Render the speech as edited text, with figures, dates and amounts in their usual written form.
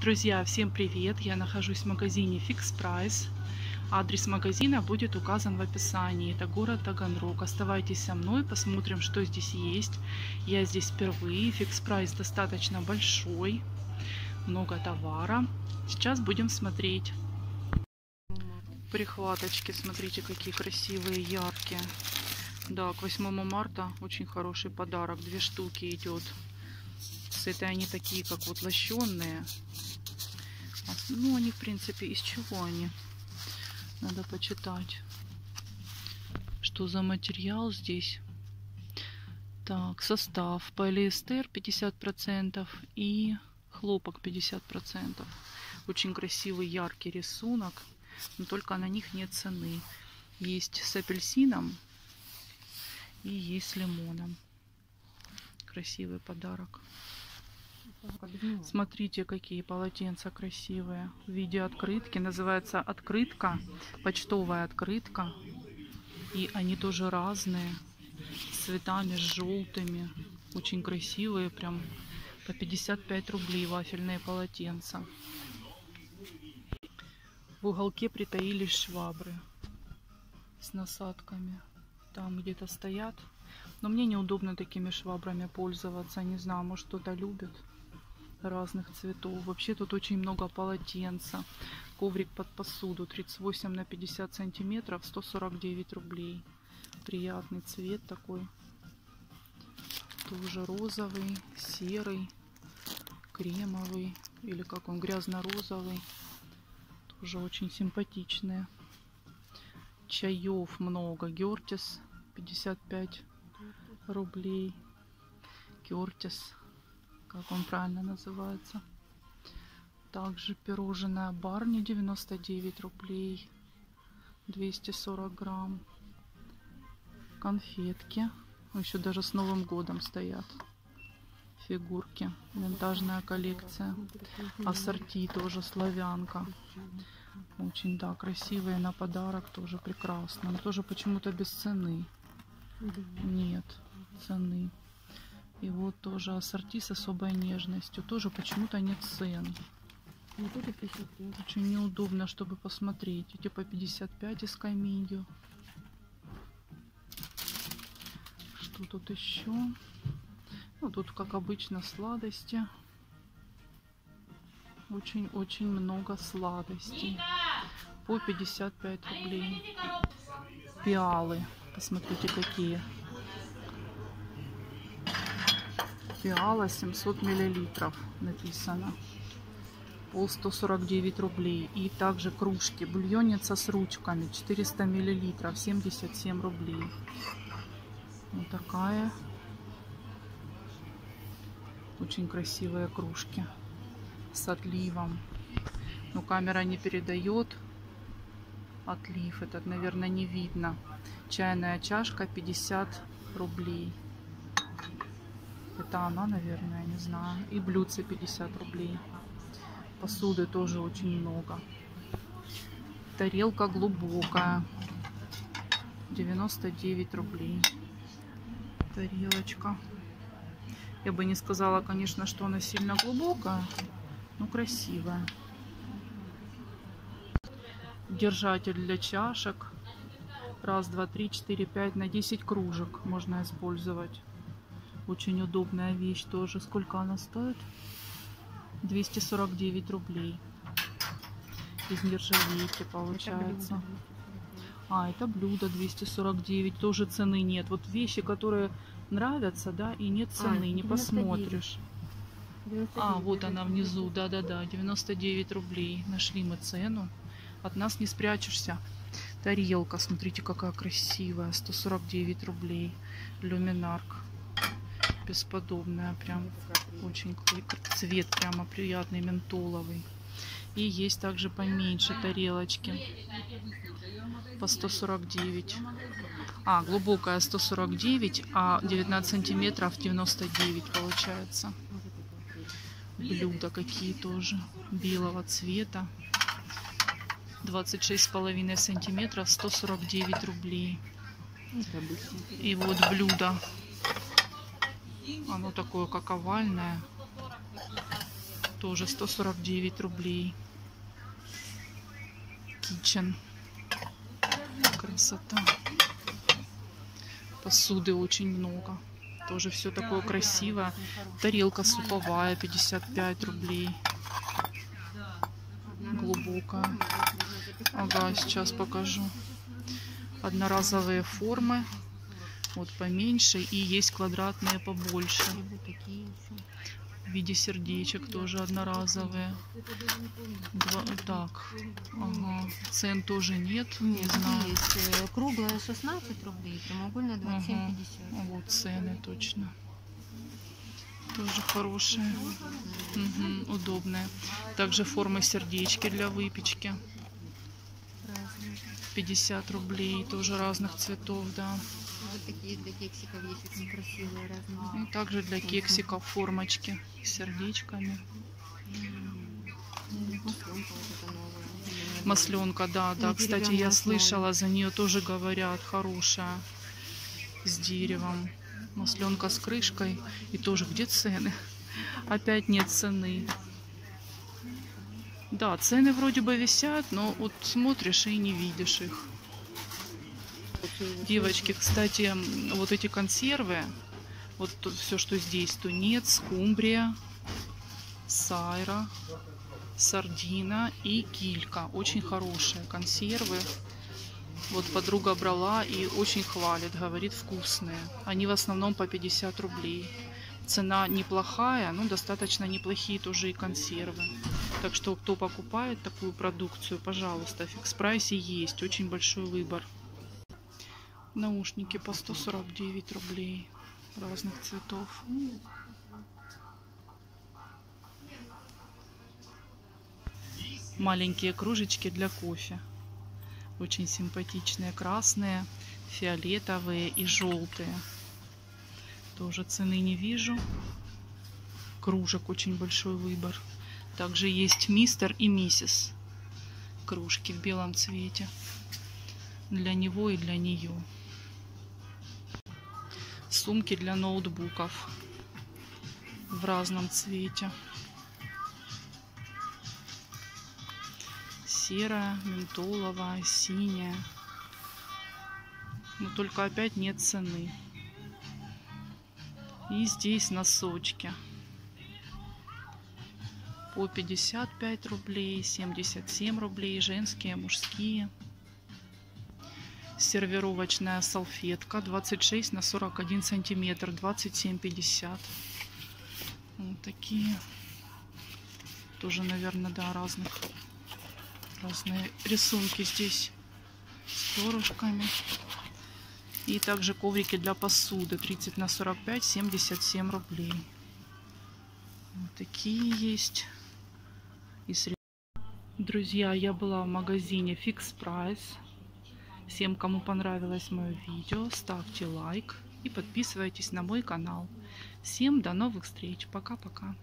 Друзья, всем привет! Я нахожусь в магазине Fix Price. Адрес магазина будет указан в описании. Это город Таганрог. Оставайтесь со мной, посмотрим, что здесь есть. Я здесь впервые. Fix Price достаточно большой, много товара. Сейчас будем смотреть. Прихваточки, смотрите, какие красивые, яркие. Да, к 8 марта очень хороший подарок. 2 штуки идет. Это они такие, как вот лощеные. Ну, они, в принципе, из чего они? Надо почитать, что за материал здесь. Так, состав. Полиэстер 50% и хлопок 50%. Очень красивый, яркий рисунок. Но только на них нет цены. Есть с апельсином и есть с лимоном. Красивый подарок. Смотрите, какие полотенца красивые. В виде открытки. Называется открытка. Почтовая открытка. И они тоже разные. С цветами, с желтыми. Очень красивые. Прям по 55 рублей вафельные полотенца. В уголке притаились швабры. С насадками. Там где-то стоят. Но мне неудобно такими швабрами пользоваться. Не знаю, может, кто-то любит. Разных цветов. Вообще тут очень много полотенца. Коврик под посуду 38 на 50 сантиметров, 149 рублей. Приятный цвет такой. Тоже розовый, серый, кремовый. Или как он, грязно-розовый. Тоже очень симпатичные. Чаев много. Кертис 55 рублей. Кертис. Как он правильно называется. Также пирожное Барни 99 рублей. 240 грамм. Конфетки. Еще даже с Новым годом стоят. Фигурки. Винтажная коллекция. Ассорти тоже Славянка. Очень, да, красивые на подарок. Тоже прекрасно. Но тоже почему-то без цены. Нет цены. И вот тоже ассорти с особой нежностью. Тоже почему-то нет цен. Очень неудобно, чтобы посмотреть. Эти по 55 и с каминью. Что тут еще? Ну, тут, как обычно, сладости. Очень-очень много сладостей. По 55 рублей. Пиалы. Посмотрите, какие. Пиала 700 миллилитров написано. Пол 149 рублей. И также кружки. Бульонница с ручками 400 миллилитров. 77 рублей. Вот такая. Очень красивые кружки. С отливом. Но камера не передает. Отлив этот, наверное, не видно. Чайная чашка 50 рублей. Это она, наверное, не знаю. И блюдце 50 рублей. Посуды тоже очень много. Тарелка глубокая. 99 рублей. Тарелочка. Я бы не сказала, конечно, что она сильно глубокая, но красивая. Держатель для чашек. Раз, два, три, 4, 5 на 10 кружек можно использовать. Очень удобная вещь тоже. Сколько она стоит? 249 рублей. Из нержавейки получается. А, это блюдо 249. Тоже цены нет. Вот вещи, которые нравятся, да, и нет цены. Не посмотришь. 99. А, вот она внизу. Да-да-да. 99 рублей. Нашли мы цену. От нас не спрячешься. Тарелка. Смотрите, какая красивая. 149 рублей. Люминарк. Бесподобная, прям очень цвет прямо приятный, ментоловый. И есть также поменьше тарелочки по 149. А глубокая 149, а 19 сантиметров 99 получается. Блюда какие тоже белого цвета, 26,5 сантиметров, 149 рублей. И вот блюдо. Оно такое, как овальное. тоже 149 рублей. Кичен. Красота. Посуды очень много. Тоже все такое красивое. Тарелка суповая 55 рублей. Глубокая. Ага, сейчас покажу. Одноразовые формы. Вот поменьше. И есть квадратные побольше. В виде сердечек тоже одноразовые. Так, ага. Цен тоже нет. Не знаю. Есть круглая 16 рублей, прямоугольная 27,50. Ага. Вот цены точно. Тоже хорошие. Угу. Удобные. Также формы сердечки для выпечки. 50 рублей. Тоже разных цветов, да. Вот такие для кексиков есть очень красивые разные. И также для кексиков формочки с сердечками. Вот. Масленка, да, да. Кстати, я слышала, за нее тоже говорят, хорошая. С деревом. Масленка с крышкой. И тоже где цены? Опять нет цены. Да, цены вроде бы висят, но вот смотришь и не видишь их. Девочки, кстати, вот эти консервы, вот все, что здесь, тунец, скумбрия, сайра, сардина и килька. Очень хорошие консервы. Вот подруга брала и очень хвалит, говорит, вкусные. Они в основном по 50 рублей. Цена неплохая, но достаточно неплохие тоже и консервы. Так что, кто покупает такую продукцию, пожалуйста, в Fix Price есть очень большой выбор. Наушники по 149 рублей разных цветов. Маленькие кружечки для кофе. Очень симпатичные. Красные, фиолетовые и желтые. Тоже цены не вижу. Кружек очень большой выбор. Также есть мистер и миссис. Кружки в белом цвете. Для него и для нее. Сумки для ноутбуков в разном цвете. Серая, ментоловая, синяя. Но только опять нет цены. И здесь носочки. По 55 рублей, 77 рублей. Женские, мужские. Сервировочная салфетка 26 на 41 сантиметр, 27,50. Вот такие тоже, наверное, да, разные рисунки здесь с перышками. И также коврики для посуды 30 на 45, 77 рублей. Вот такие есть. И друзья, я была в магазине Fix Price. Всем, кому понравилось мое видео, ставьте лайк и подписывайтесь на мой канал. Всем до новых встреч. Пока-пока.